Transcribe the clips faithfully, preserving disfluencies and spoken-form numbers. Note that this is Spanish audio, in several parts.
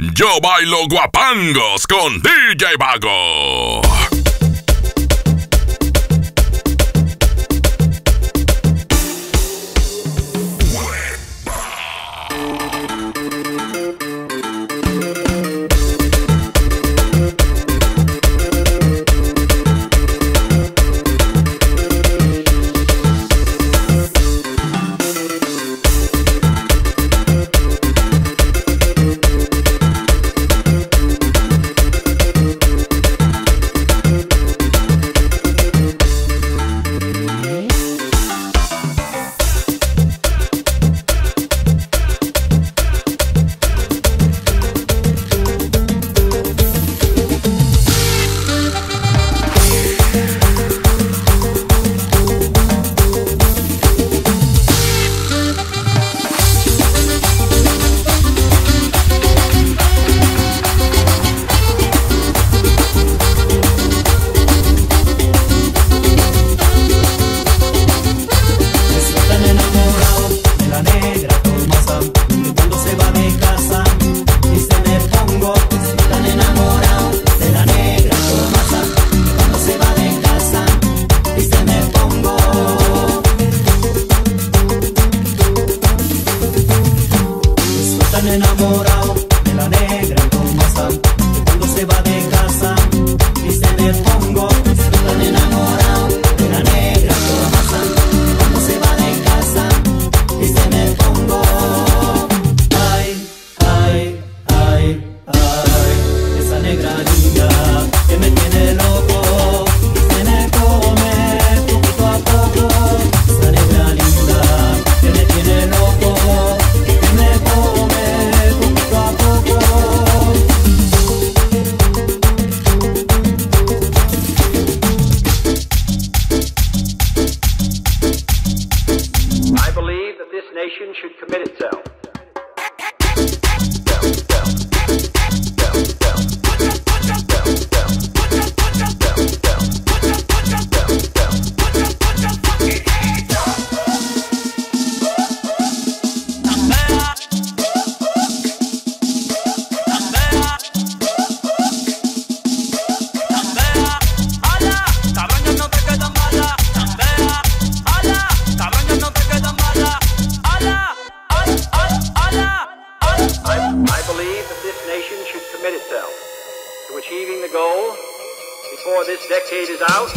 Yo bailo huapangos con D J Bagho. Enamorado de la negra Tomasa, que cuando se va de casa dice me pongo. Estoy tan enamorado de la negra Tomasa, que cuando se va de casa dice me pongo. Ay, ay, ay, ay, esa negra niña que me tiene loco, que me come poquito a poco. Esa negra linda que me tiene loco, que me come. Should commit itself. Achieving the goal before this decade is out.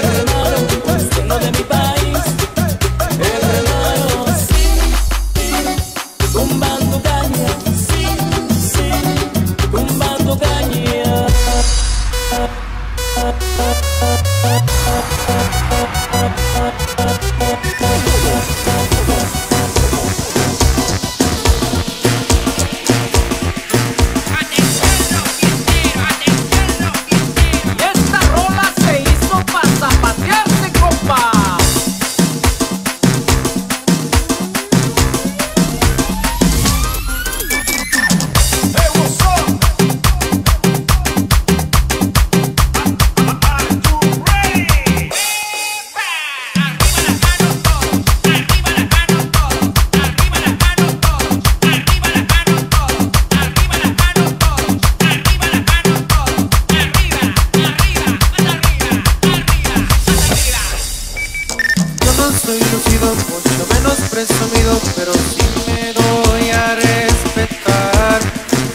Hermano, hermano de mi país, hermano. presumido, pero si me doy a respetar.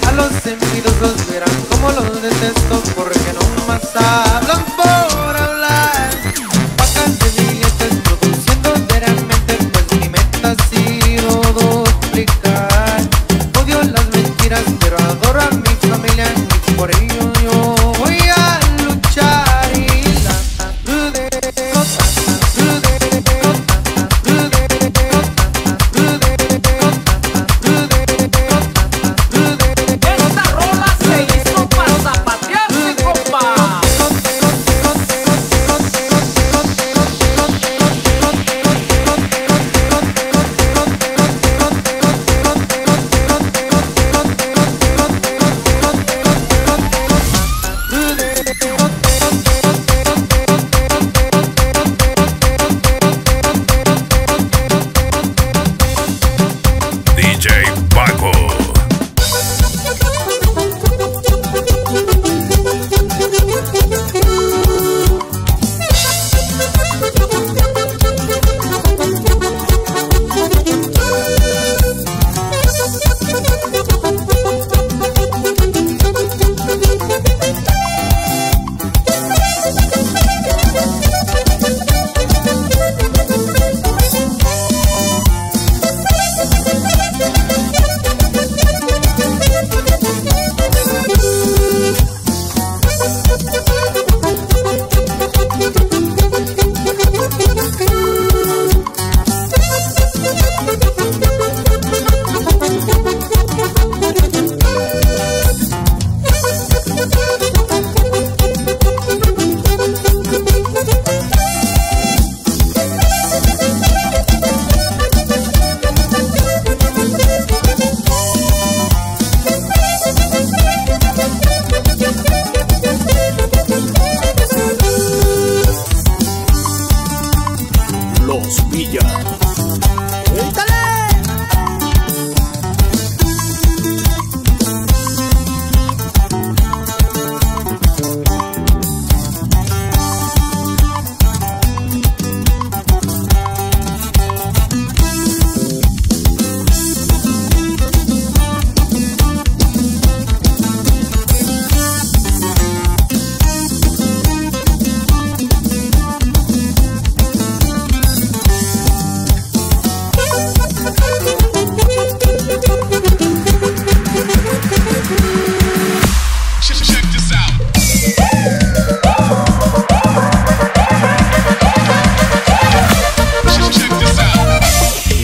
A los envidios los verán como los detesto, porque no más hablan por hablar. Pagan de billetes produciendo diariamente, pues mi meta ha sido duplicar. Odio las mentiras, pero adoro a mi familia y por ello yo voy a luchar. Y la de cosas.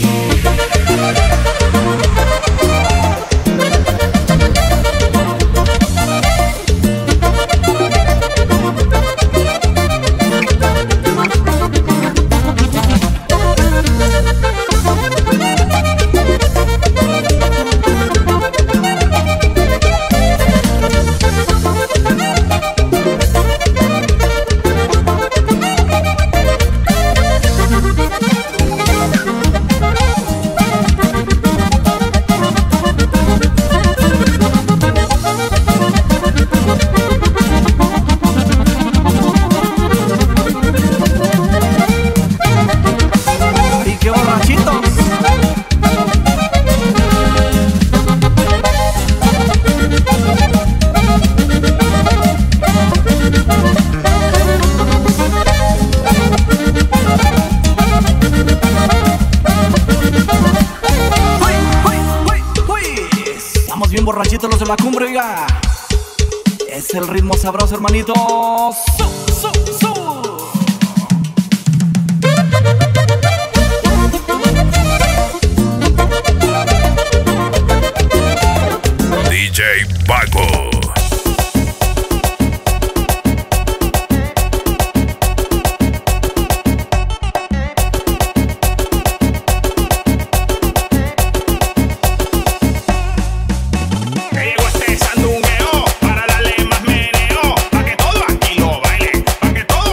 D J Bagho. Borrachitos los de la cumbre, oiga. Es el ritmo sabroso, hermanitos. ¡Su, su, su! D J Bagho. Todo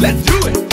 Let's do it.